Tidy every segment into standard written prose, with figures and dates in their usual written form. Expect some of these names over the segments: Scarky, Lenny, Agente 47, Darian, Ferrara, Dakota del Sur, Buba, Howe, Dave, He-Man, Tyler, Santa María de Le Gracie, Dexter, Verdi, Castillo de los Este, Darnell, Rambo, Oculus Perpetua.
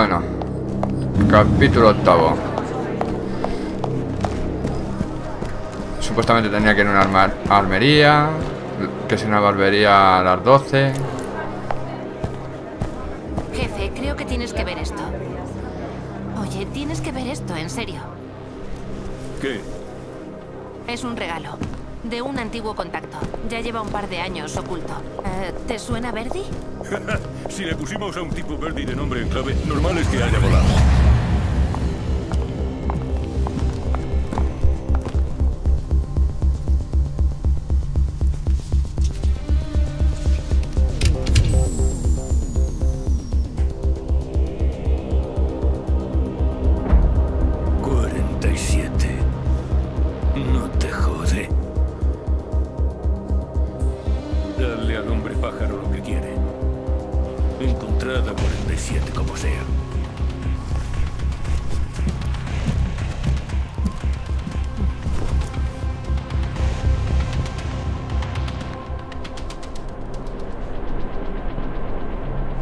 Bueno, capítulo 8. Supuestamente tenía que ir a una armería, que es una barbería a las 12. Jefe, creo que tienes que ver esto. Oye, tienes que ver esto, en serio. ¿Qué? Es un regalo de un antiguo contacto. Ya lleva un par de años oculto. ¿Te suena Verdi? Si le pusimos a un tipo Verdi de nombre en clave, normal es que haya volado.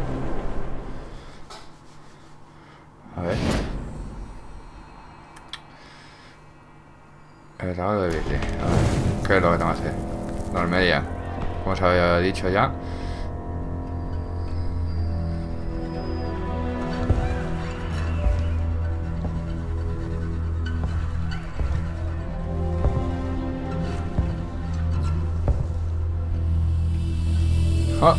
¿Qué es lo que tengo que hacer? La armería, como os había dicho ya. Oh.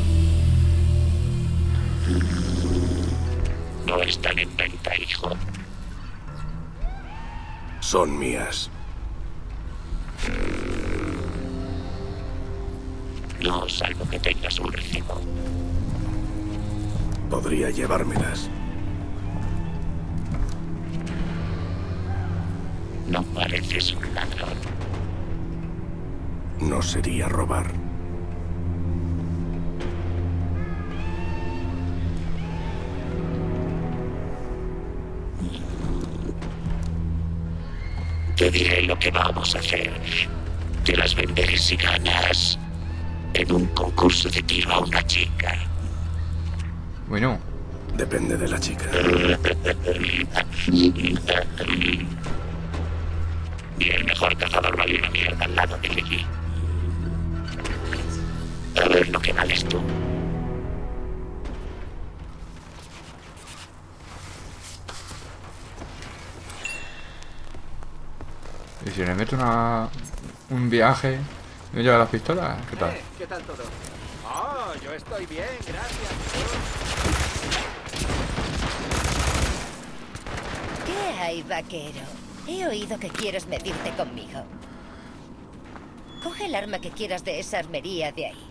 No están en venta, hijo. Son mías. No, salvo que tengas un recibo. Podría llevármelas. No pareces un ladrón. No sería robar. Te diré lo que vamos a hacer. Te las venderé si ganas en un concurso de tiro a una chica. Bueno, depende de la chica. Y el mejor cazador vale una mierda al lado de Lenny. A ver lo que vales tú. Y si le meto un viaje. ¿Me lleva las pistolas? ¿Qué tal? ¿Qué tal todo? Oh, yo estoy bien, gracias. ¿Qué hay, vaquero? He oído que quieres medirte conmigo. Coge el arma que quieras de esa armería de ahí.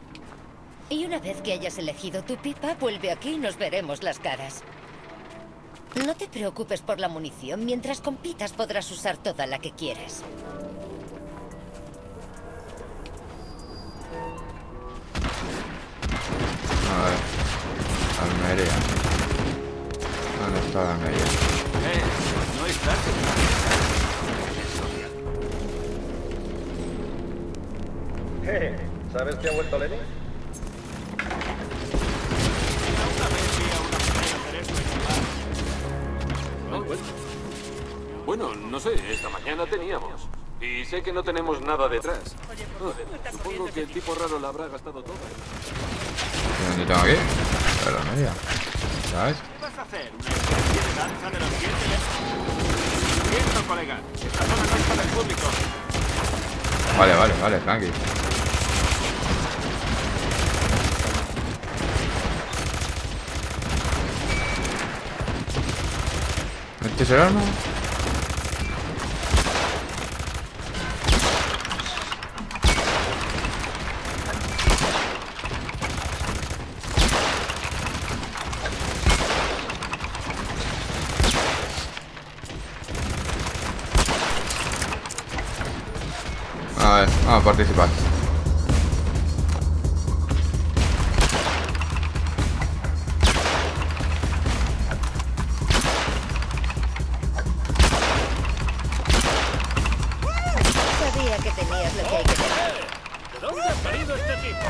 Y una vez que hayas elegido tu pipa, vuelve aquí y nos veremos las caras. No te preocupes por la munición. Mientras compitas podrás usar toda la que quieras. A ver, armería. ¿Dónde está la armería? No está. ¿Sabes qué ha vuelto Lenny? Bueno, no sé, esta mañana teníamos. Y sé que no tenemos nada detrás. Supongo que el tipo raro la habrá gastado todo. ¿Dónde tengo que ir? A la media. ¿Sabes? ¿Qué vas a hacer? ¿Una especie de danza de los dientes? Cierto, colega. Esta zona no es para el público. Vale, tranqui. ¿Este es el arma? A ver, vamos a participar. Sabía que tenías lo que hay que tener. ¿De dónde ha salido este tipo?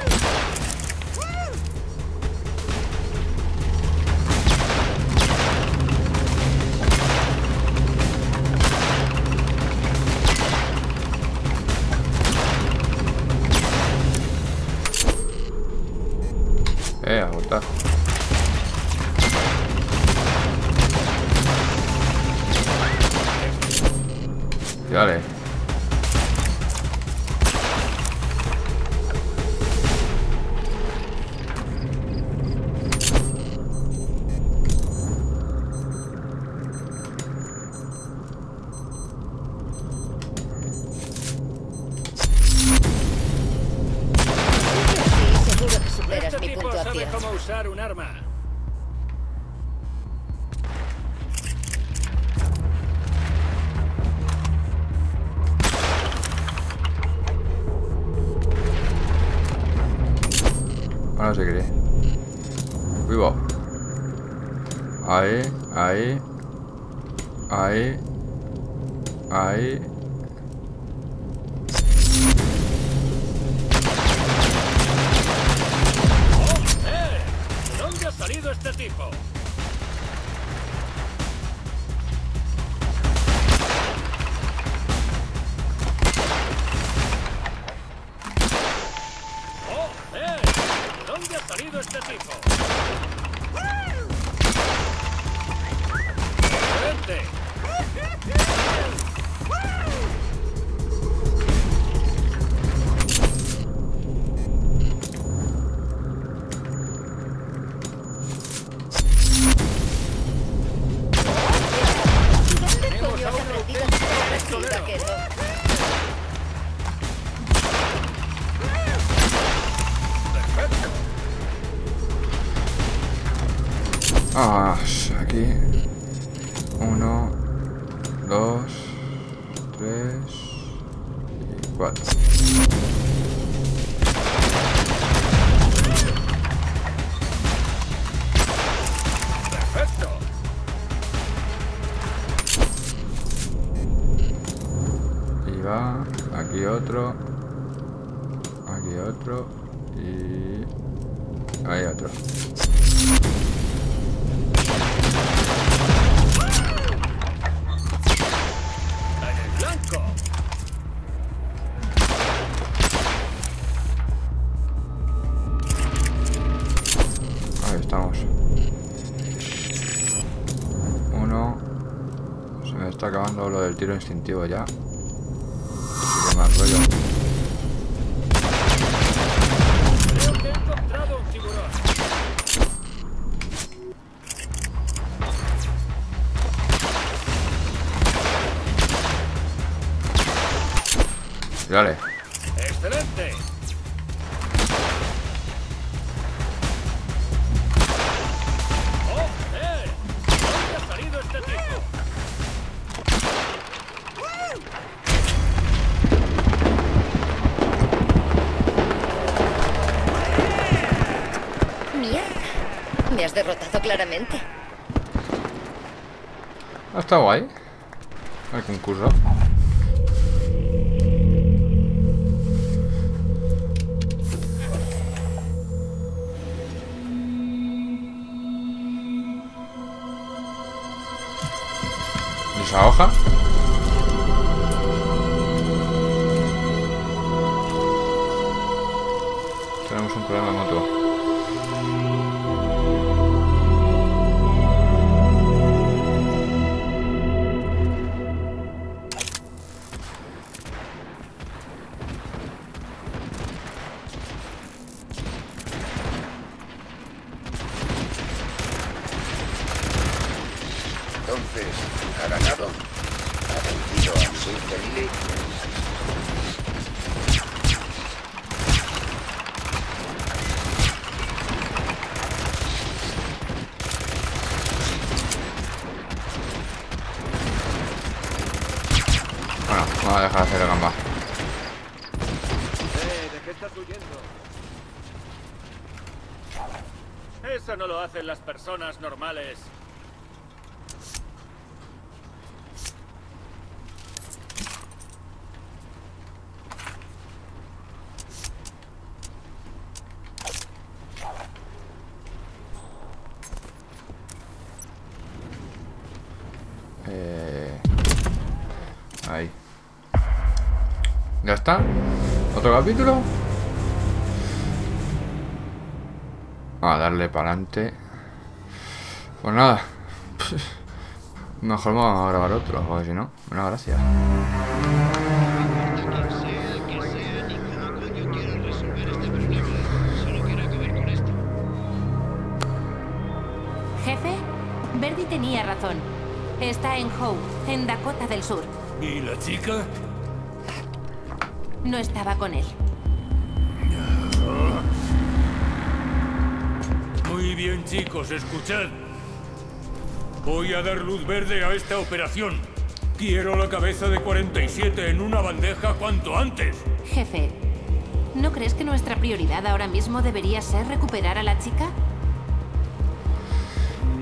dale. Ahora sí que... Vivo. Ahí, ahí. Ahí. Ahí. ¡Joder! ¿De dónde ha salido este tipo? Aquí otro, aquí otro y ahí otro. ¡En el blanco! Ahí estamos. Uno. Se me está acabando lo del tiro instintivo ya. Creo que he encontrado un tiburón. Dale. ¡Excelente! ¡Oh, ¿dónde ha salido este tipo? Me has derrotado claramente. Ha estado guay el concurso. ¿Y esa hoja? Tenemos un problema mutuo. Vamos a dejar hacer la gamba. ¿De qué estás huyendo? Eso no lo hacen las personas normales. Ahí. Ya está. Otro capítulo. A darle para adelante. Pues nada. Mejor vamos a grabar otro, porque si no, una gracia. Jefe, Verdi tenía razón. Está en Howe, en Dakota del Sur. ¿Y la chica? No estaba con él. Muy bien, chicos, escuchad. Voy a dar luz verde a esta operación. Quiero la cabeza de 47 en una bandeja cuanto antes. Jefe, ¿no crees que nuestra prioridad ahora mismo debería ser recuperar a la chica?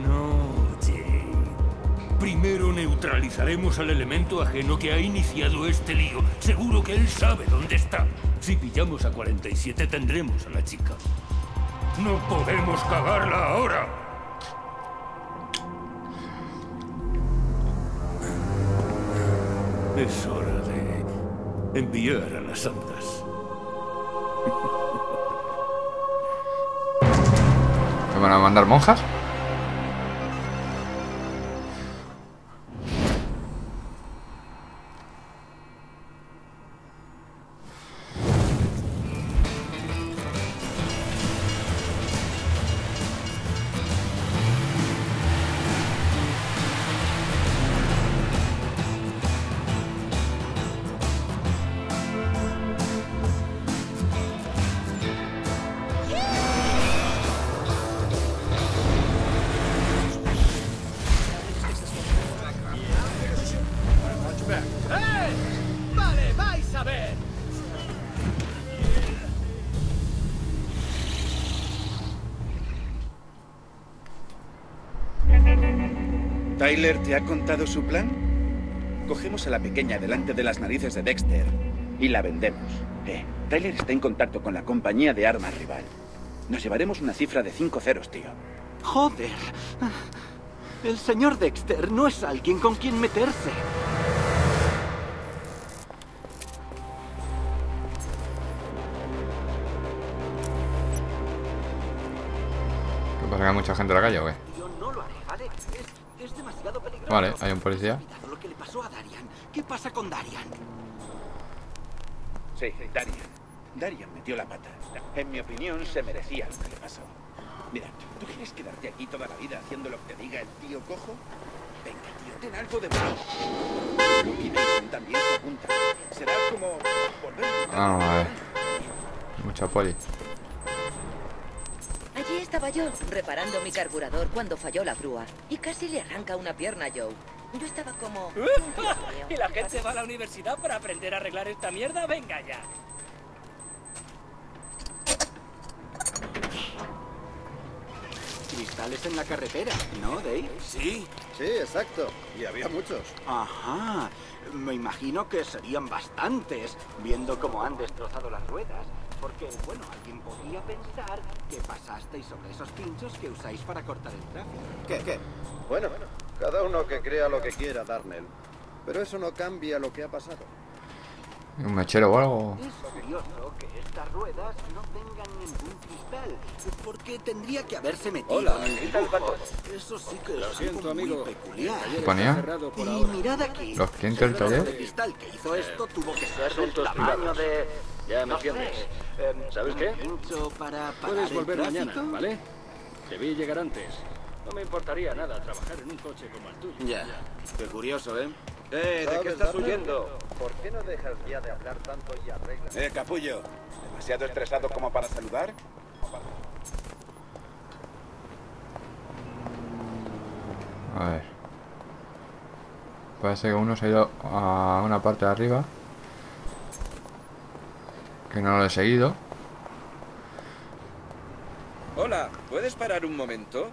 No, Jay. Primero neutralizaremos al elemento ajeno que ha iniciado este lío. Seguro que él sabe dónde está. Si pillamos a 47, tendremos a la chica. ¡No podemos cagarla ahora! Es hora de enviar a las santas. ¿Me van a mandar monjas? ¿Tyler te ha contado su plan? Cogemos a la pequeña delante de las narices de Dexter y la vendemos. Tyler está en contacto con la compañía de armas rival. Nos llevaremos una cifra de 5 ceros, tío. Joder. El señor Dexter no es alguien con quien meterse. ¿Qué pasa? ¿Que hay mucha gente en la calle o qué? Yo no lo haré, ¿vale? Es demasiado peligroso. Vale, hay un policía. Lo que le pasó a Darian. ¿Qué pasa con Darian? Sí, Darian metió la pata. En mi opinión, se merecía lo que le pasó. Mira, ¿tú quieres quedarte aquí toda la vida haciendo lo que te diga el tío cojo? Venga, tío, ten algo de bueno. Y Darian también se apunta. Será como volver a... Vamos a ver. Mucha poli. Allí estaba yo, reparando mi carburador cuando falló la grúa. Y casi le arranca una pierna a Joe. Yo estaba como... ¿Y la gente va a la universidad para aprender a arreglar esta mierda? ¡Venga ya! Cristales en la carretera, ¿no, Dave? Sí. Sí, exacto. Y había muchos. Ajá. Me imagino que serían bastantes, viendo cómo han destrozado las ruedas. Porque, bueno, alguien podría pensar que pasasteis sobre esos pinchos que usáis para cortar el tráfico. ¿Qué? Bueno, cada uno que crea lo que quiera, Darnell. Pero eso no cambia lo que ha pasado. ¿Un mechero o algo? Es curioso que estas ruedas no tengan ningún cristal, porque tendría que haberse metido. Hola, eso sí que lo siento, amigo. Muy peculiar. ¿Ponía? Y mirad aquí. ¿Los clientes del taller? El cristal que hizo esto tuvo que ser del tamaño de... Ya me entiendes. ¿Sabes qué? Puedes volver mañana, ¿vale? Te vi llegar antes. No me importaría nada trabajar en un coche como el tuyo. Ya. Qué curioso, ¿eh? ¿De qué estás huyendo? ¿Por qué no dejas ya de hablar tanto y arreglas? Capullo. ¿Demasiado estresado como para saludar? A ver. Parece que uno se ha ido a una parte de arriba. Que no lo he seguido. Hola, ¿puedes parar un momento?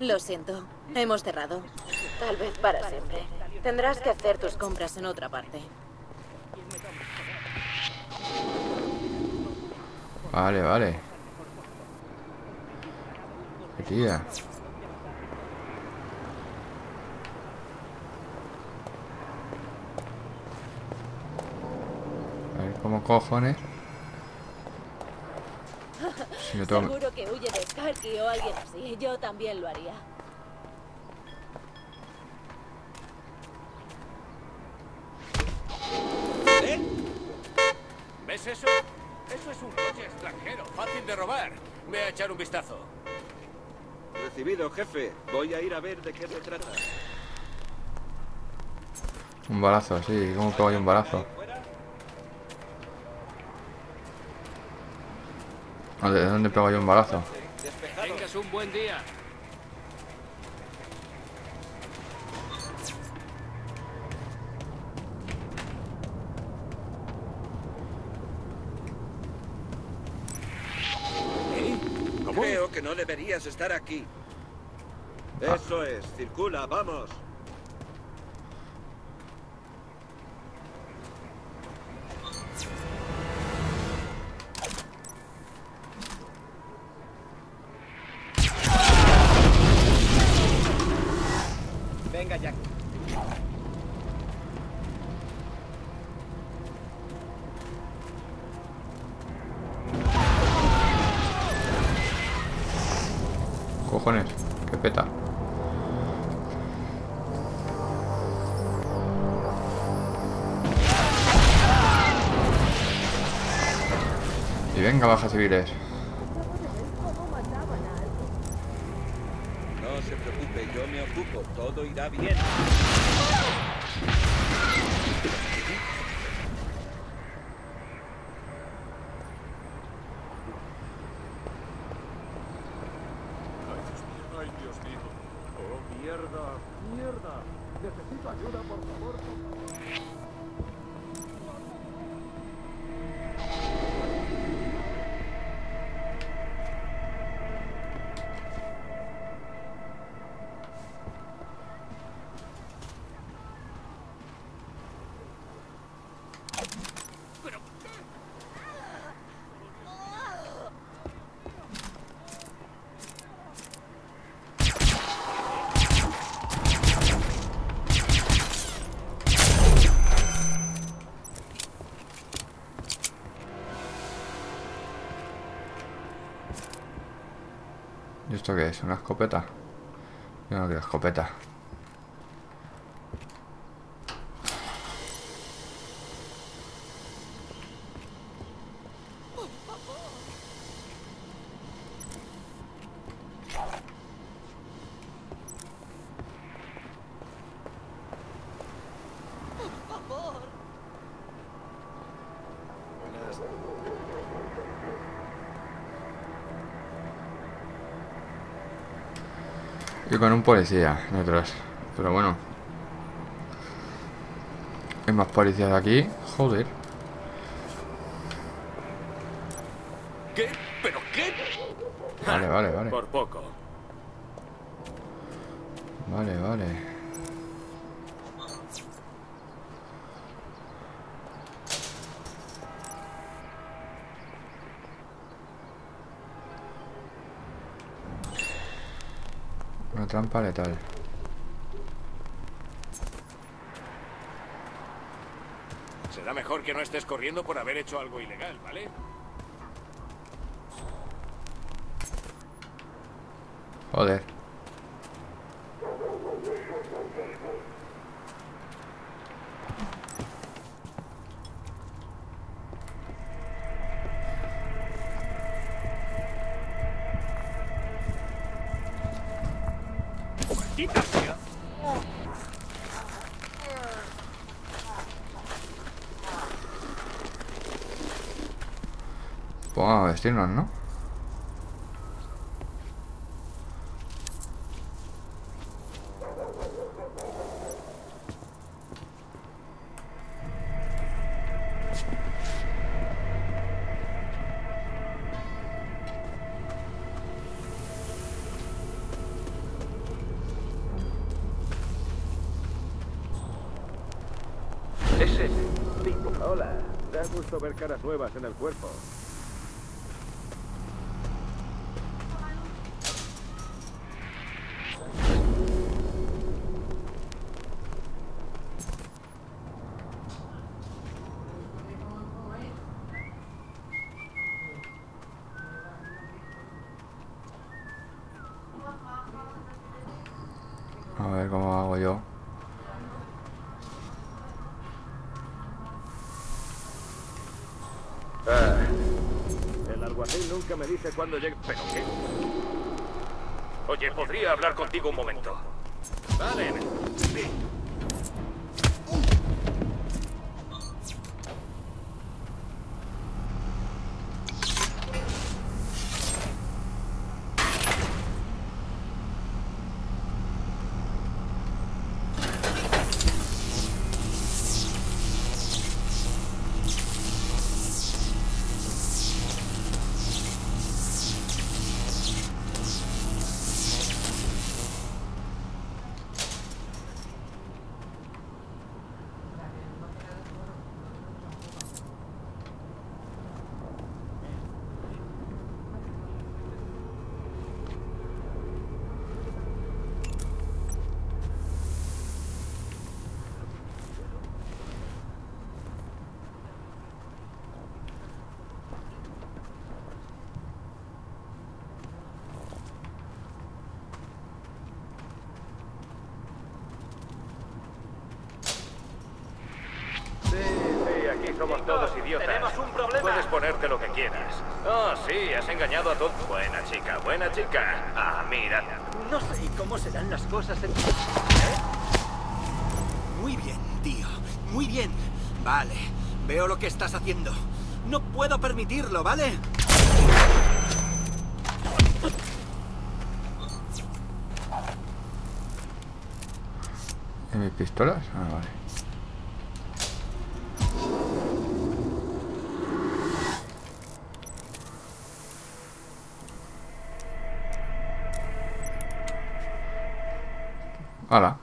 Lo siento, hemos cerrado. Tal vez para siempre. Tendrás que hacer tus compras en otra parte. Vale. ¿Qué tía? Como cojones. Si no tengo... Seguro que huye de Scarky o alguien así. Yo también lo haría. ¿Ves eso? Eso es un coche extranjero, fácil de robar. Ve a echar un vistazo. Recibido, jefe. Voy a ir a ver de qué se trata. Un balazo, sí, como que hay un balazo. ¿De dónde pego yo un balazo? Tengas un buen día. Creo que no deberías estar aquí. Eso es, circula, vamos. Que peta. Y venga, baja civiles. No se preocupe, yo me ocupo, todo irá bien. ¿Esto qué es? ¿Una escopeta? Yo no quiero escopeta. Y con un policía detrás. Pero bueno, hay más policías aquí. Joder. ¿Qué? ¿Pero qué? Vale, vale, vale. Por poco. Vale, vale. Una trampa letal. Será mejor que no estés corriendo por haber hecho algo ilegal, ¿vale? Joder. Vamos a vestirnos, ¿no? Ese tipo. Hola, da gusto ver caras nuevas en el cuerpo. A ver cómo hago yo. alguacil nunca me dice cuándo llega. ¿Pero qué? Oye, ¿podría hablar contigo un momento? Vale. Sí. Somos todos idiotas. Tenemos un problema. Puedes ponerte lo que quieras. Oh, sí, has engañado a todos. Buena chica, buena chica. Ah, mira. No sé cómo serán las cosas en... ¿Eh? Muy bien, tío. Muy bien. Vale, veo lo que estás haciendo. No puedo permitirlo, ¿vale? ¿En mis pistolas? Ah, vale. Hala,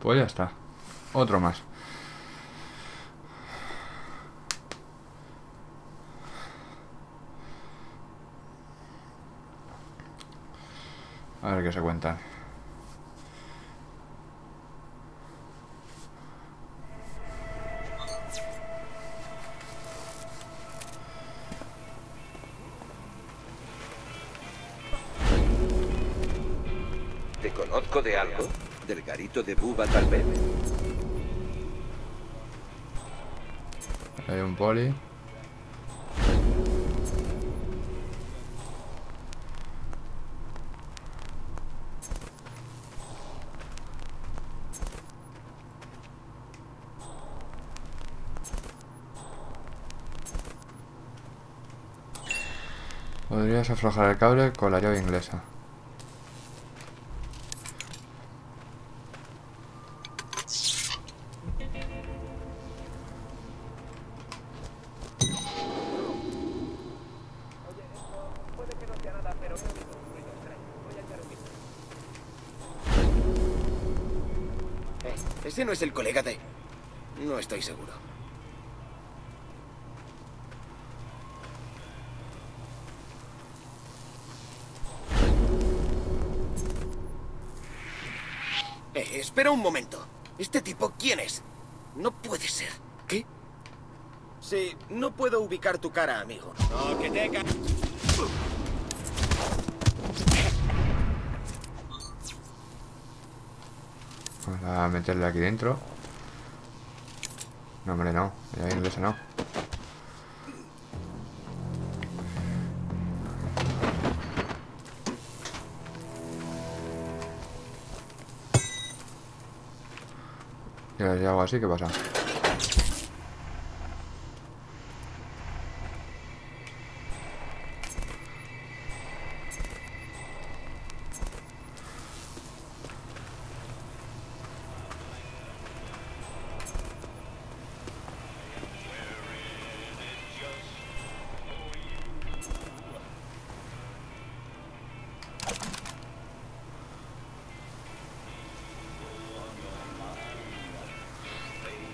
pues ya está. Otro más. A ver qué se cuentan. ¿Te conozco de algo? Del garito de Buba, tal vez. Hay un poli. Podrías aflojar el cable con la llave inglesa. ¿Ese no es el colega de...? No estoy seguro. Espera un momento. ¿Este tipo quién es? No puede ser. ¿Qué? Sí, no puedo ubicar tu cara, amigo. No, que te... A meterle aquí dentro. No, hombre, no. Ya inglesa no. Y ahora si hago así, ¿qué pasa?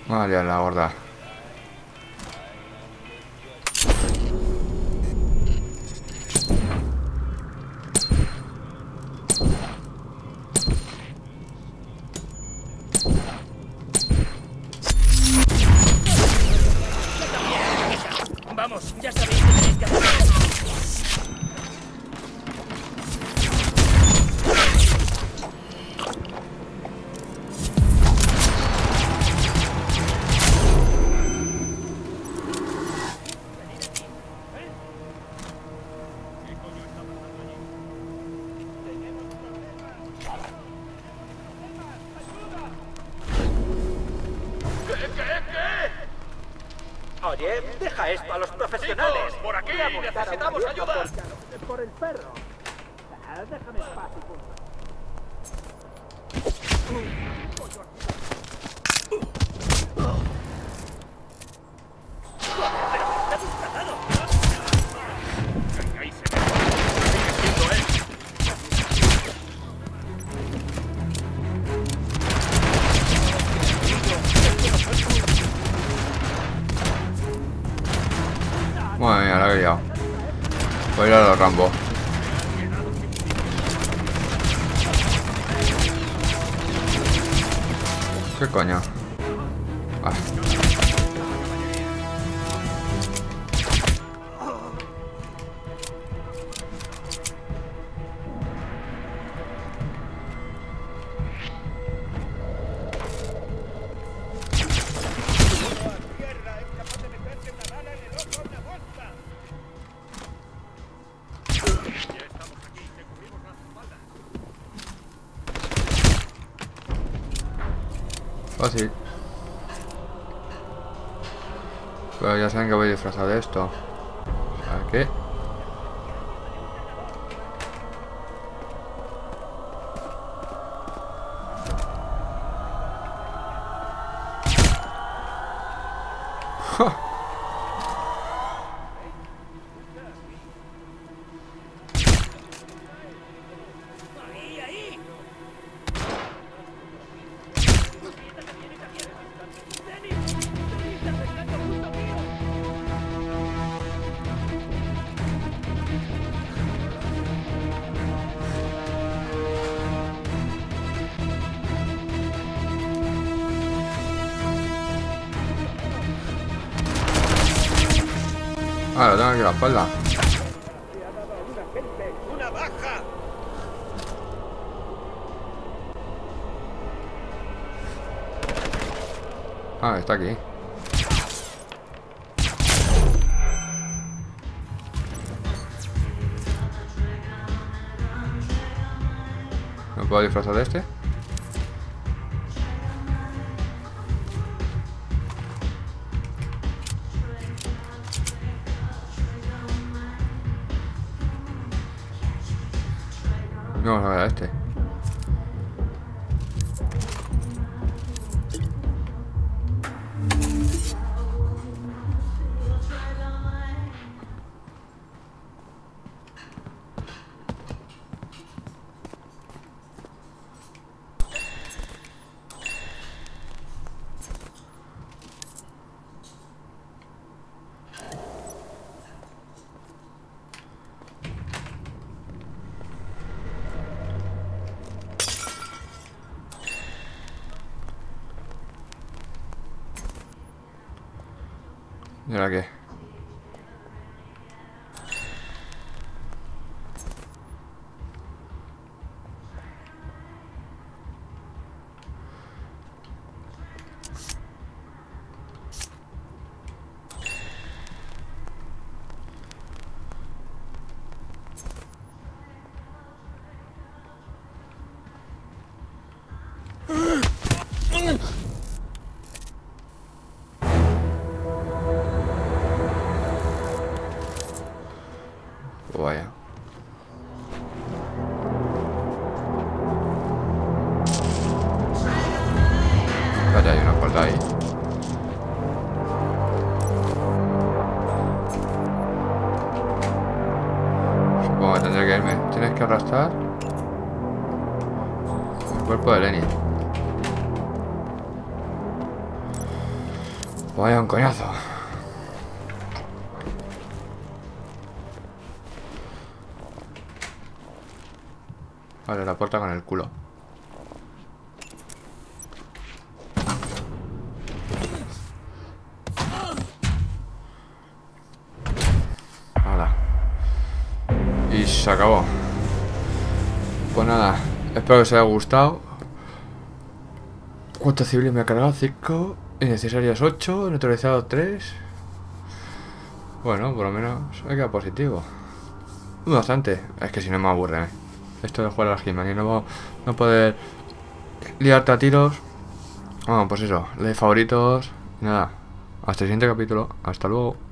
Vale, la gorda. Vamos, ya sabéis que tenéis que hacer. Jeff, deja esto a los profesionales. Chicos, por aquí necesitamos ayuda. Por el perro. Déjame espacio, punto. Madre mía, la he liado. Voy a ir a los Rambo. ¿Qué coño? Vale. Fácil. Pero ya saben que voy disfrazado de esto. Aquí. Ah, lo tengo aquí en la espalda. ¡Una baja! Ah, está aquí. ¿Me puedo disfrazar de este? Vamos a ver a este. ¿Y ahora qué? Vaya. Vaya, hay una puerta ahí. Supongo que tendré que irme. Tienes que arrastrar el cuerpo de Lenny. Vaya, un coñazo. Vale, la puerta con el culo. Nada. Y se acabó. Pues nada, espero que os haya gustado. ¿Cuántos civiles me ha cargado? 5. Innecesarias 8. Neutralizado 3. Bueno, por lo menos me queda positivo. Bastante. Es que si no me aburre, ¿eh? Esto de jugar a la He-Man y no poder liarte a tiros. Bueno, pues eso, de favoritos. Nada. Hasta el siguiente capítulo. Hasta luego.